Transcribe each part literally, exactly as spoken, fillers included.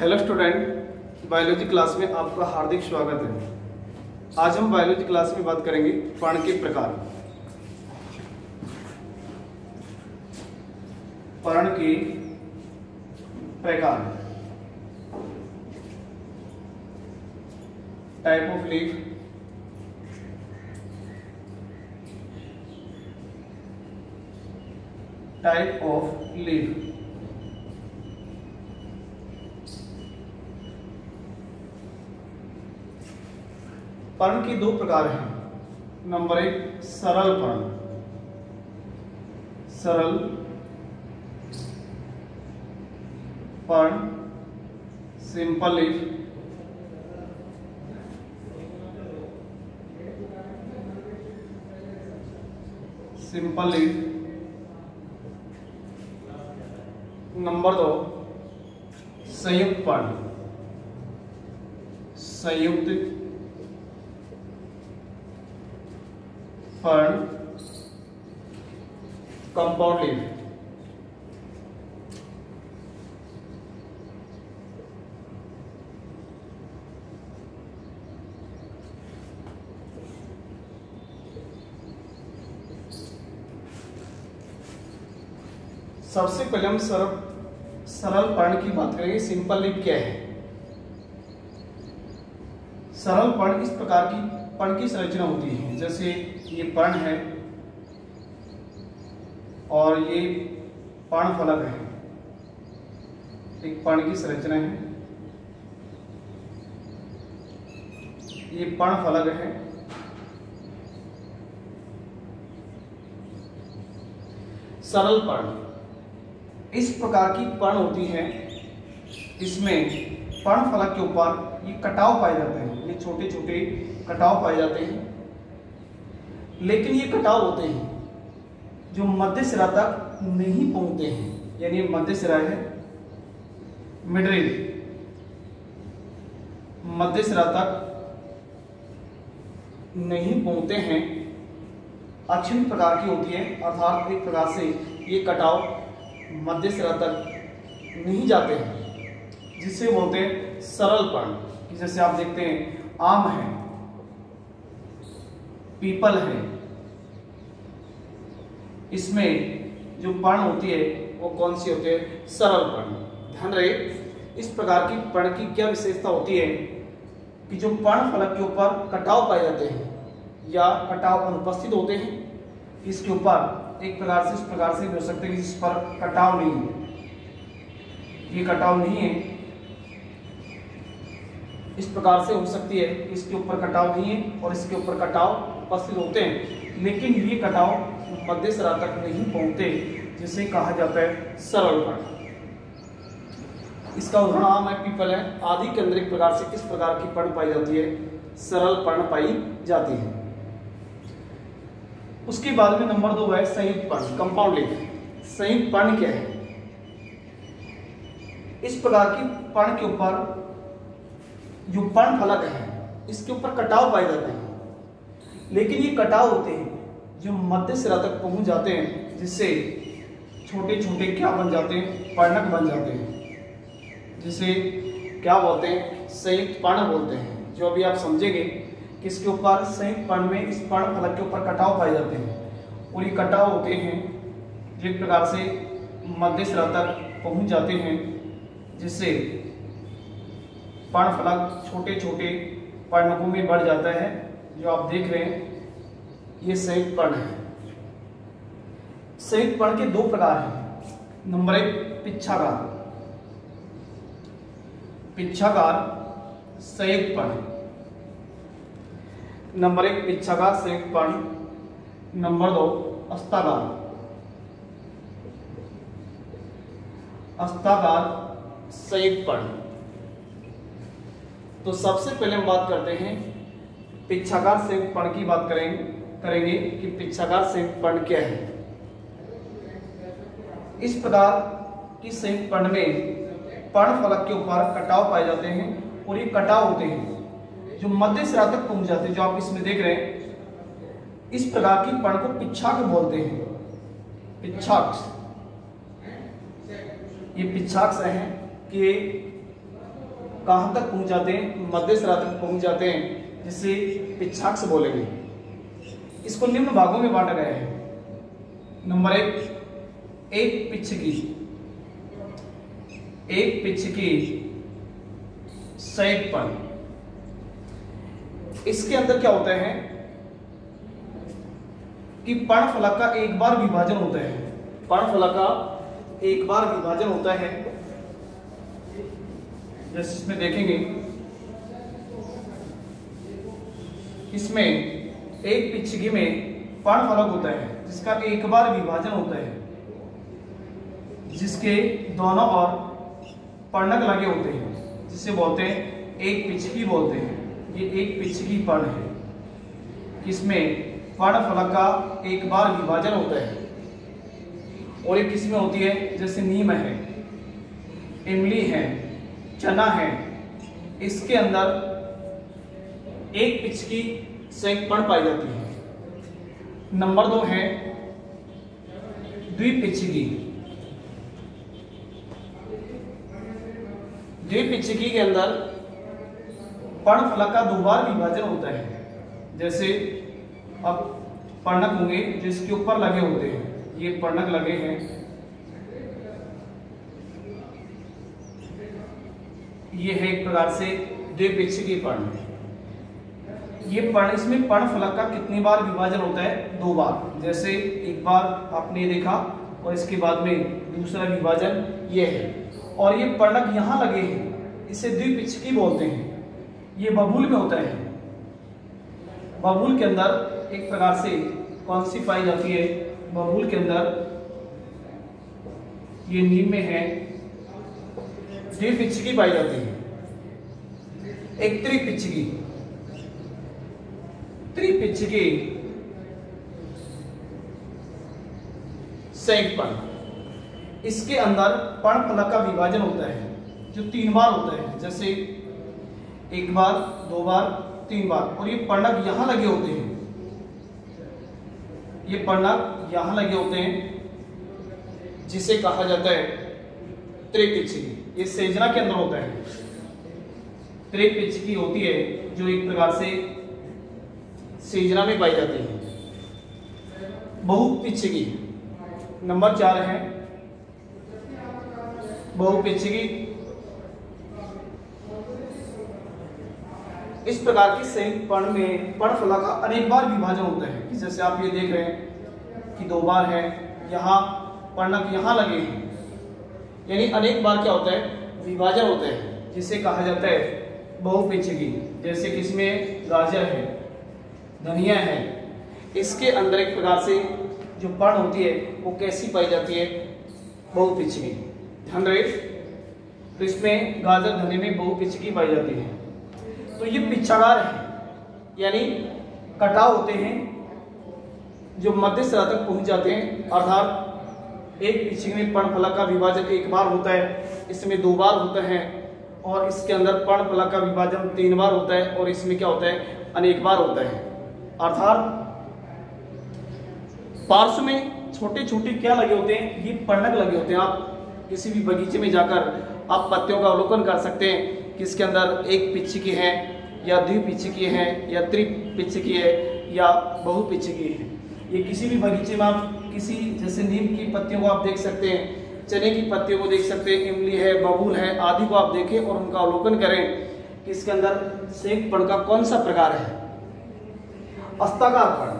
Hello student, biology class में आपका हार्दिक स्वागत है। आज हम बायोलॉजी क्लास में बात करेंगे प्राण के प्रकार। प्राण के प्रकार, type of leaf type of leaf पर्ण की दो प्रकार हैं। नंबर एक, सरल पर्ण, सरल पर्ण, simple leaf. Simple leaf. Number दो, संयुक्त पर्ण, संयुक्त पर्ण, कंपाउंड लीफ। सबसे पहले हम सरल सरल पर्ण की बात करेंगे। सिंपल लीफ क्या है? सरल पर्ण इस प्रकार की पर्ण की संरचना होती है, जैसे ये पर्ण है और ये पर्ण फलक है। एक पर्ण की संरचना है, ये पर्ण फलक है। सरल पर्ण इस प्रकार की पर्ण होती है, इसमें पर्ण फलक के ऊपर ये कटाव पाए जाते हैं, ये छोटे छोटे कटाव पाए जाते हैं। लेकिन ये कटाव होते हैं जो मध्य सिरा तक नहीं पहुंचते हैं, यानी मध्य सिरा है, मिडरिल, मध्य सिरा तक नहीं पहुंचते हैं। अक्षिण प्रकार की होती है, अर्थात एक प्रकार से ये कटाव मध्य सिरा तक नहीं जाते हैं, जिसे बोलते हैं सरल पर्ण। जैसे आप देखते हैं, आम है, पीपल है, इसमें जो पर्ण होती है वो कौन सी होती है? सरल पर्ण। ध्यान रहे, इस प्रकार की पर्ण की क्या विशेषता होती है कि जो पर्ण फलक के ऊपर कटाव पाए जाते हैं या कटाव अनुपस्थित होते हैं, इसके ऊपर एक प्रकार से इस प्रकार से हो सकते हैं कि जिस पर कटाव नहीं है, ये कटाव नहीं है, इस प्रकार से हो सकती है कि इसके ऊपर कटाव नहीं है और इसके ऊपर कटाव उपस्थित होते हैं, लेकिन ये कटाव मध्य सिरा तक नहीं पहुंचते, जिसे कहा जाता है सरल पर्ण। इसका उदाहरण आम है, पीपल है आदि के अंदर एक प्रकार से इस प्रकार की पर्ण पाई जाती है, सरल पर्ण पाई जाती है। उसके बाद में नंबर दो है संयुक्त पर्ण, कंपाउंड लीफ। संयुक्त पर्ण क्या है? इस प्रकार की पर्ण के ऊपर जो पर्ण फलक है, इसके ऊपर कटाव पाए जाते हैं, लेकिन ये कटाव होते हैं जो मध्य सिरा तक पहुंच जाते हैं, जिससे छोटे छोटे क्या बन जाते हैं? पर्णक बन जाते हैं, जिसे क्या बोलते हैं? संयुक्त पर्ण बोलते हैं। जो अभी आप समझेंगे कि इसके ऊपर संयुक्त पर्ण में इस पर्ण फलक के ऊपर कटाव पाए जाते हैं और ये कटाव होते हैं एक प्रकार से मध्य सिरा तक पहुँच जाते हैं, जिससे पर्ण फलक छोटे छोटे पर्णकों में बढ़ जाता है। जो आप देख रहे हैं, ये संयुक्त पर्ण है। संयुक्त पर्ण के दो प्रकार हैं। नंबर एक, पिच्छाकार, पिच्छाकार संयुक्त पर्ण। नंबर एक, पिच्छाकार संयुक्त पर्ण। नंबर दो, हस्ताकार, हस्ताकार संयुक्त पर्ण। तो सबसे पहले हम बात करते हैं पिच्छाकार संयुक्त पर्ण की। बात करेंगे करेंगे कि पिच्छाकार संयुक्त पर्ण क्या है। इस प्रकार की संयुक्त पर्ण में पर्ण फलक के ऊपर कटाव पाए जाते हैं और ये कटाव होते हैं जो मध्य सिरा तक पहुंच जाते हैं। जो आप इसमें देख रहे हैं, इस प्रकार की पर्ण को पिच्छाक बोलते हैं, पिच्छाक्ष। ये पिच्छाक्ष है कि कहाँ तक पहुँच जाते हैं, मध्यस्थरा तक पहुँच जाते हैं, जिसे पिछाक्ष बोलेंगे। इसको निम्न भागों में बांटा गया है। नंबर एक, एक पिच्छ की एक पिच्छ की संयुक्त। इसके अंदर क्या होता है कि पर्णफलक का एक बार विभाजन होता है पर्णफलक का एक बार विभाजन होता है जैसे इसमें देखेंगे, इसमें एक पिच्छगी में पर्णफलक होता है जिसका एक बार विभाजन होता है, जिसके दोनों ओर पर्णक लगे होते हैं, जिसे बोलते हैं एक पिच्छगी बोलते हैं। ये एक पिच्छगी पर्ण है, इसमें पर्णफलक का एक बार विभाजन होता है। और ये किस्में होती है, जैसे नीम है, इमली है, चना है। इसके अंदर एक पिचकी संयुक्त पर्ण पाई जाती है। नंबर दो है द्विपिचकी। द्विपिचकी के अंदर पर्णफलक का दो बार विभाजन होता है, जैसे अब पर्णक होंगे जिसके ऊपर लगे होते हैं, ये पर्णक लगे हैं। ये है एक प्रकार से द्विपिचकी पर्ण। ये पर्ण, इसमें पर्णफलक का कितनी बार विभाजन होता है? दो बार। जैसे एक बार आपने देखा और इसके बाद में दूसरा विभाजन ये है। और ये पर्णक यहाँ लगे हैं, इसे द्विपिचकी बोलते हैं। ये बबूल में होता है। बबूल के अंदर एक प्रकार से कौन सी पाई जाती है? बबूल के अंदर ये नीम में है, द्विपिचकी पाई जाती है। एक त्रिपिचकी त्रिपिचकी संयुक्त पर्ण। इसके अंदर पर्णफलक का विभाजन होता है जो तीन बार होता है, जैसे एक बार, दो बार, तीन बार। और ये पर्णक यहां लगे होते हैं ये पर्णक यहां लगे होते हैं, जिसे कहा जाता है त्रिपिचकी। ये सेजना के अंदर होता है। त्रिपिचकी होती है जो एक प्रकार से सेजना में पाई जाती है। बहुपिचकी। नंबर चार है बहुपिचकी। इस प्रकार की संयुक्त पर्ण में पर्णफलक का अनेक बार विभाजन होता है। जैसे आप ये देख रहे हैं कि दो बार है, यहाँ पर्णक यहाँ लगे हैं, यानी अनेक बार क्या होता है? विभाजन होता है, जिसे कहा जाता है बहुपिचकी। जैसे किसमें गाजर है, धनिया है। इसके अंदर एक प्रकार से जो पर्ण होती है वो कैसी पाई जाती है? बहुपिचकी। ध्यान रहे, तो इसमें गाजर धने में बहुपिचकी पाई जाती है। तो ये पिछागार है, यानी कटाव होते हैं जो मध्यस्थरा तक पहुंच जाते हैं। अर्थात एक पिचकी में पर्णफलक का विभाजन एक बार होता है, इसमें दो बार होता है, और इसके अंदर पर्णफलक का विभाजन तीन बार होता है, और इसमें क्या होता है? अनेक बार होता है। अर्थात पार्श्व में छोटे छोटे क्या लगे होते हैं? ये पर्णक लगे होते हैं। आप किसी भी बगीचे में जाकर आप पत्तियों का अवलोकन कर सकते हैं कि इसके अंदर एक पिचकी है, या द्विपिचकी है, या त्रिपिचकी है, या बहुपिचकी है। ये किसी भी बगीचे में आप किसी, जैसे नीम की पत्तियों को आप देख सकते हैं, चने की पत्तियों को देख सकते हैं, इमली है, बबूल है, आदि को आप देखें और उनका अवलोकन करें कि इसके अंदर संयुक्त पर्ण का कौन सा प्रकार है। अस्ताकार पर्ण।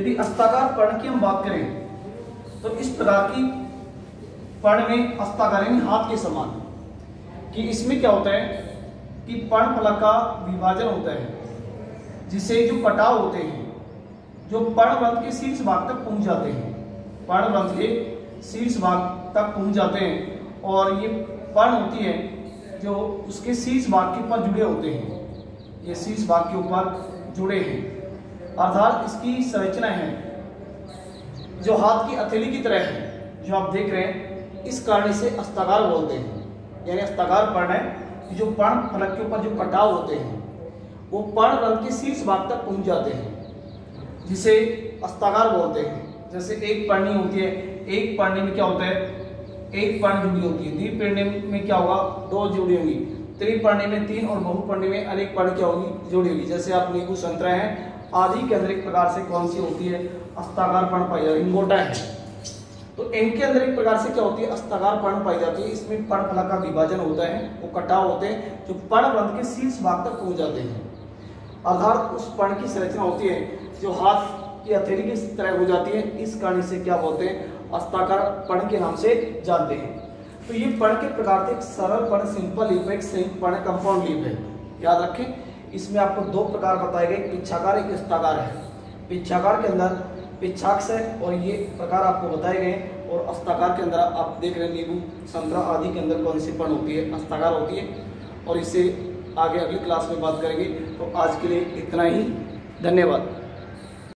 यदि अस्ताकार पर्ण की हम बात करें तो इस प्रकार की पर्ण में अस्ताकार यानी हाथ के समान, कि इसमें क्या होता है कि पर्णफलक का विभाजन होता है, जिसे जो कटाव होते हैं जो पर्णवंत के शीर्ष भाग तक पहुंच जाते हैं पर्णवंत के शीर्ष भाग तक पहुंच जाते हैं। और ये पर्ण होती है जो उसके शीर्ष भाग के ऊपर जुड़े होते हैं, ये शीर्ष भाग के ऊपर जुड़े हैं। अर्थात इसकी संरचना है जो हाथ की हथेली की तरह है, जो आप देख रहे हैं। इस कारण इसे अस्ताकार बोलते हैं, यानी अस्ताकार पर्ण है जो पर्ण फलक के ऊपर जो कटाव होते हैं वो पर्ण रंग के शीर्ष भाग तक पहुंच जाते हैं, जिसे अस्ताकार बोलते हैं। जैसे एक पर्णी होती है, एक पर्णी में क्या होता है? एक पर्ण जुड़ी होती है। द्विपर्णी में क्या होगा? दो जुड़ी होगी। त्रिपर्णी में तीन और बहुपर्णी में अनेक पर्ण क्या होगी, जोड़ी होगी। जैसे आप नींबू संतरा है आदि के अंदर एक प्रकार से कौन सी होती है, अस्ताकार पर्ण पाई जाती है, रिंगोटा है, तो इनके अंदर एक प्रकार से क्या होती है, अस्ताकार पर्ण पाई जाती है। इसमें पर्णफलक का विभाजन होता है, वो कटाव होते हैं जो पर्णवृंत के शीर्ष भाग तक पहुंच जाते हैं, अर्थात उस पर्ण की संरचना होती है जो हाथ की हथेली की तरह हो जाती है। इस कारण से क्या बोलते हैं, अस्ताकार पर्ण के नाम से जानते हैं। तो ये पर्ण के प्रकार थे, सरल पर्ण सिंपल लीफ है, संयुक्त पर्ण कंपाउंड लीफ है। याद रखें इसमें आपको दो प्रकार बताए गए, पिछाकार एक अस्ताकार है। पिछाकार के अंदर पिछाक्ष है और ये प्रकार आपको बताए गए, और अस्ताकार के अंदर आप देख रहे हैं नींबू संतरा आदि के अंदर कौन सी पर्ण होती है, अस्ताकार होती है। और इससे आगे अगली क्लास में बात करेंगे। तो आज के लिए इतना ही, धन्यवाद।